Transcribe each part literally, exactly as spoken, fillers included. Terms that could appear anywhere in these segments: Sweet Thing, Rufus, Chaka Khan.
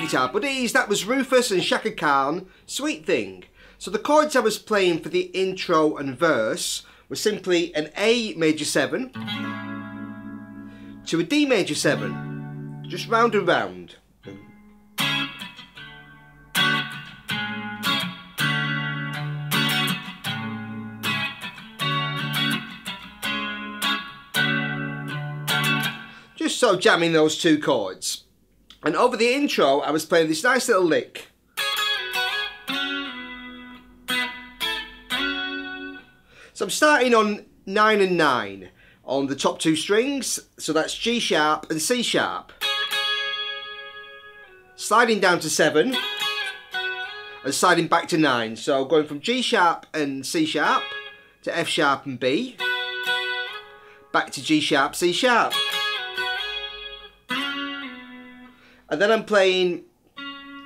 Guitar buddies, that was Rufus and Chaka Khan, Sweet Thing. So the chords I was playing for the intro and verse were simply an A major seven to a D major seven, just round and round. Just so jamming those two chords. And over the intro, I was playing this nice little lick. So I'm starting on nine and nine on the top two strings. So that's G sharp and C sharp. Sliding down to seven and sliding back to nine. So going from G sharp and C sharp to F sharp and B. Back to G sharp, C sharp. And then I'm playing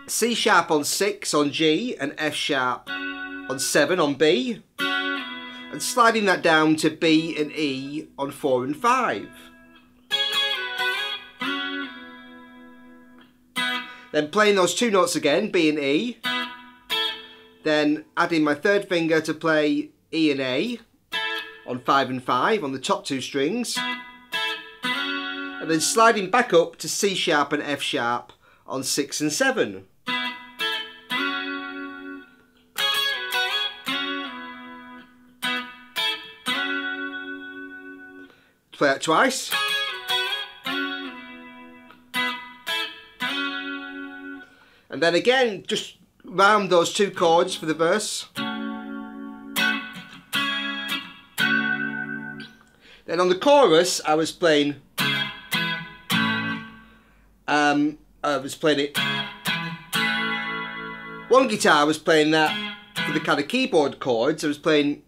C sharp on six on G and F sharp on seven on B, and sliding that down to B and E on four and five. Then playing those two notes again, B and E, then adding my third finger to play E and A on five and five on the top two strings. And then sliding back up to C sharp and F sharp on six and seven. Play that twice. And then again, just round those two chords for the verse. Then on the chorus, I was playing Um, I was playing it. One guitar was playing that for the kind of keyboard chords. I was playing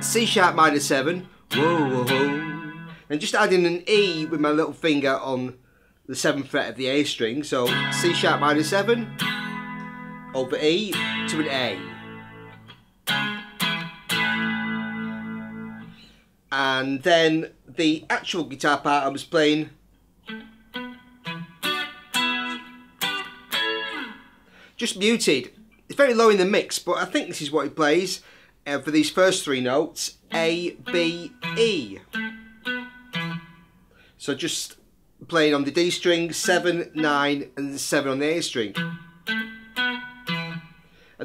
C sharp minor seven, whoa, whoa, whoa, and just adding an E with my little finger on the seventh fret of the A string. So C sharp minor seven over E to an A, and then the actual guitar part I was playing. Just muted. It's very low in the mix, but I think this is what he plays uh, for these first three notes, A, B, E. So just playing on the D string, seven, nine, and seven on the A string. And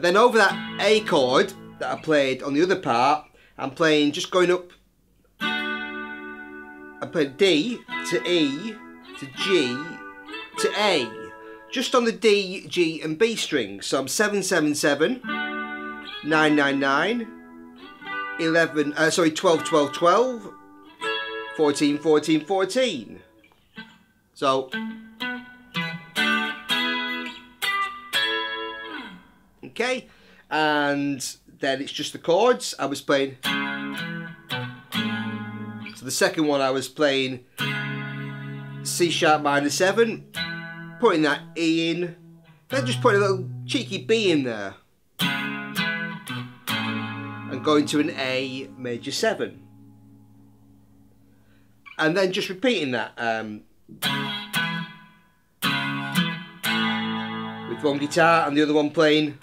then over that A chord that I played on the other part, I'm playing just going up. I played D to E to G to A. Just on the D, G and B strings. So I'm seven seven seven, nine nine nine, eleven, uh, sorry, twelve twelve twelve, fourteen fourteen fourteen. So okay, and then it's just the chords I was playing. So the second one I was playing C sharp minor seven, putting that E in, then just putting a little cheeky B in there and going to an A major seven, and then just repeating that um, with one guitar and the other one playing,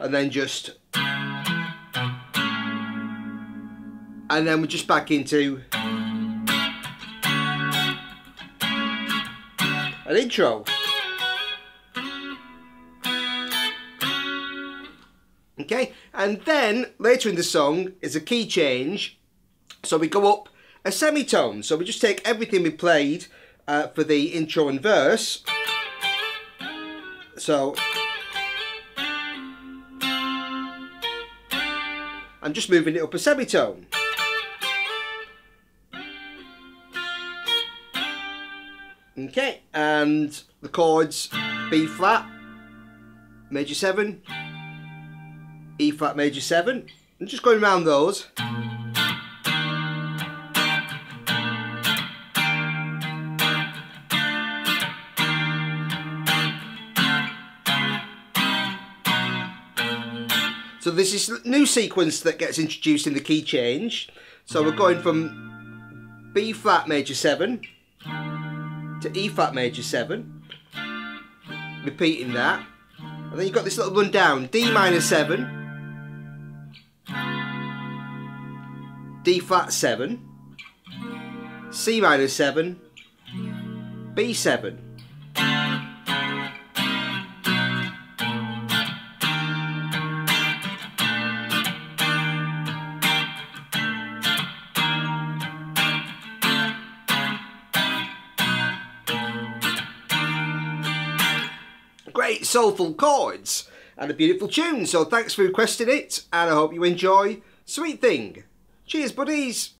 and then just and then we're just back into an intro. Okay, and then later in the song is a key change, so we go up a semitone. So we just take everything we played uh, for the intro and verse. So I'm just moving it up a semitone. Okay, and the chords B flat major seven, E flat major seven, and just going around those. So there's this new sequence that gets introduced in the key change. So we're going from B flat major seven to E flat major seven, repeating that, and then you've got this little run down: D minor seven, D flat seven, C minor seven, B seven. Great soulful chords and a beautiful tune, so thanks for requesting it and I hope you enjoy Sweet Thing. Cheers buddies!